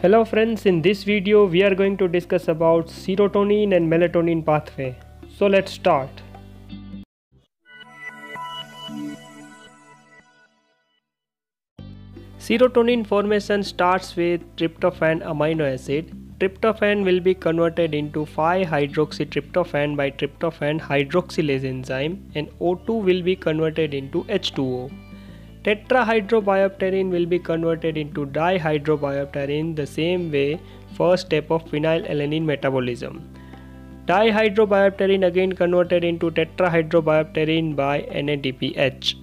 Hello friends, in this video we are going to discuss about serotonin and melatonin pathway. So let's start. Serotonin formation starts with tryptophan amino acid. Tryptophan will be converted into 5-hydroxytryptophan by tryptophan hydroxylase enzyme and O2 will be converted into H2O. Tetrahydrobiopterin will be converted into dihydrobiopterin the same way, first step of phenylalanine metabolism. Dihydrobiopterin again converted into tetrahydrobiopterin by NADPH.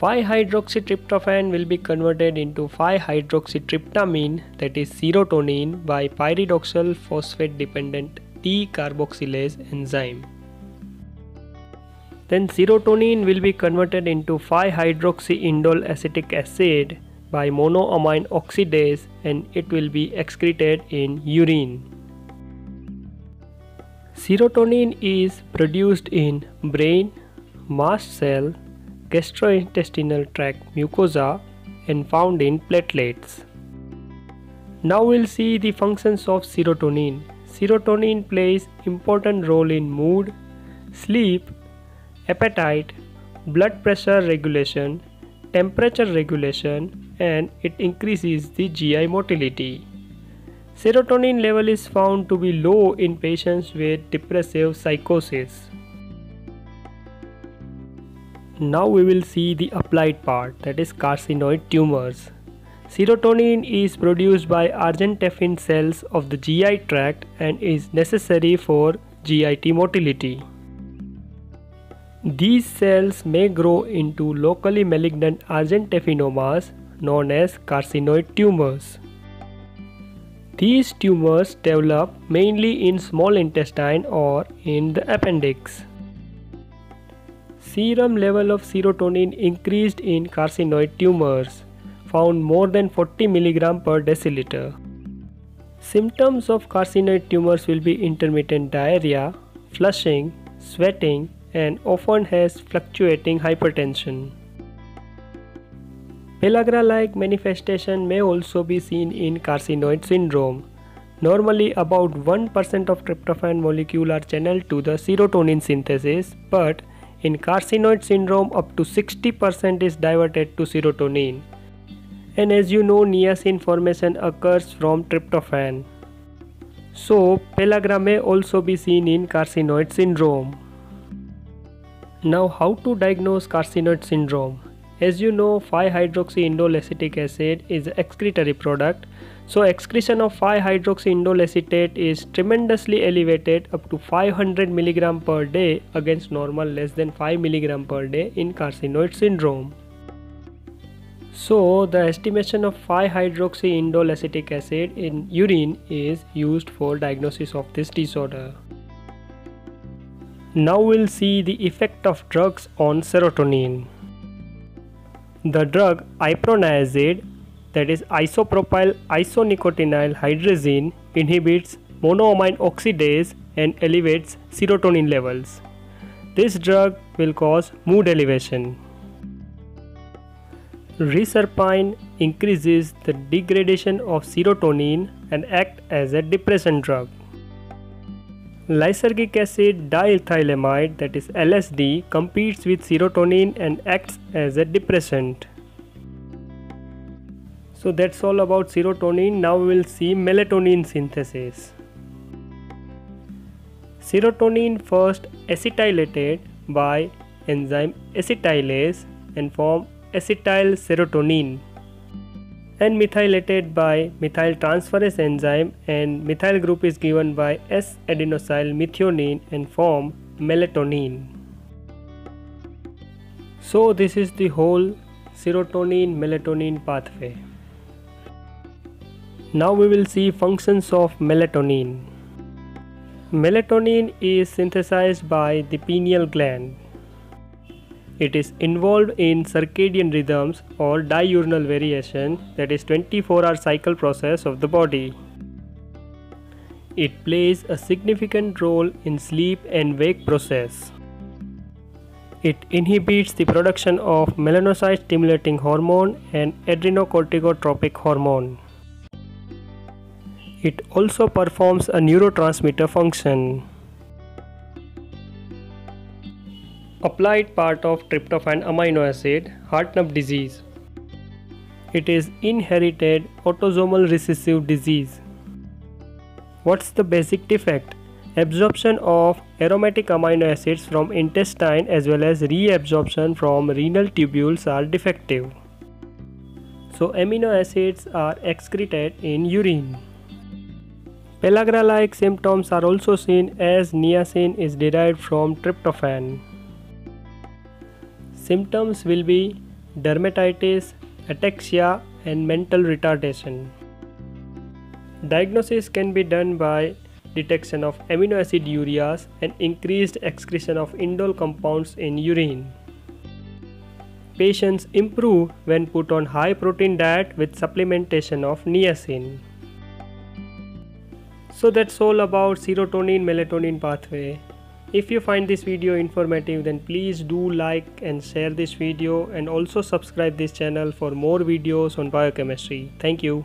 5-hydroxytryptophan will be converted into 5-hydroxytryptamine, that is serotonin, by pyridoxal phosphate dependent decarboxylase enzyme. Then serotonin will be converted into 5-hydroxyindoleacetic acid by monoamine oxidase and it will be excreted in urine. Serotonin is produced in brain, mast cell, gastrointestinal tract mucosa and found in platelets. Now we'll see the functions of serotonin. Serotonin plays important role in mood, sleep, appetite, blood pressure regulation, temperature regulation, and it increases the GI motility. Serotonin level is found to be low in patients with depressive psychosis. Now we will see the applied part, that is carcinoid tumors. Serotonin is produced by argentaffin cells of the GI tract and is necessary for GIT motility. These cells may grow into locally malignant argentaffinomas known as carcinoid tumors. These tumors develop mainly in small intestine or in the appendix. Serum level of serotonin increased in carcinoid tumors, found more than 40 mg per deciliter. Symptoms of carcinoid tumors will be intermittent diarrhea, flushing, sweating, and often has fluctuating hypertension. Pellagra-like manifestation may also be seen in carcinoid syndrome. Normally about 1% of tryptophan molecule are channeled to the serotonin synthesis, but in carcinoid syndrome up to 60% is diverted to serotonin. And as you know, niacin formation occurs from tryptophan. So pellagra may also be seen in carcinoid syndrome. Now how to diagnose carcinoid syndrome? As you know, 5-hydroxyindoleacetic acid is an excretory product. So excretion of 5-hydroxyindoleacetate is tremendously elevated up to 500 mg per day against normal less than 5 mg per day in carcinoid syndrome. So the estimation of 5-hydroxyindoleacetic acid in urine is used for diagnosis of this disorder. Now we'll see the effect of drugs on serotonin. The drug iproniazid, that is isopropyl isonicotinyl hydrazine, inhibits monoamine oxidase and elevates serotonin levels. This drug will cause mood elevation. Reserpine increases the degradation of serotonin and acts as a depression drug. Lysergic acid diethylamide, that is LSD, competes with serotonin and acts as a depressant. So that's all about serotonin. Now we will see melatonin synthesis. Serotonin first acetylated by enzyme acetylase and form acetylserotonin, and methylated by methyltransferase enzyme and methyl group is given by S-Adenosylmethionine and form melatonin. So this is the whole serotonin-melatonin pathway. Now we will see functions of melatonin. Melatonin is synthesized by the pineal gland. It is involved in circadian rhythms or diurnal variation, that is 24-hour cycle process of the body. It plays a significant role in sleep and wake process. It inhibits the production of melanocyte-stimulating hormone and adrenocorticotropic hormone. It also performs a neurotransmitter function. Applied part of tryptophan amino acid, Hartnup disease. It is inherited autosomal recessive disease. What's the basic defect? Absorption of aromatic amino acids from intestine as well as reabsorption from renal tubules are defective. So amino acids are excreted in urine. Pellagra-like symptoms are also seen as niacin is derived from tryptophan. Symptoms will be dermatitis, ataxia and mental retardation. Diagnosis can be done by detection of aminoacidurias and increased excretion of indole compounds in urine. Patients improve when put on high protein diet with supplementation of niacin. So that's all about serotonin-melatonin pathway. If you find this video informative, then please do like and share this video and also subscribe this channel for more videos on biochemistry. Thank you.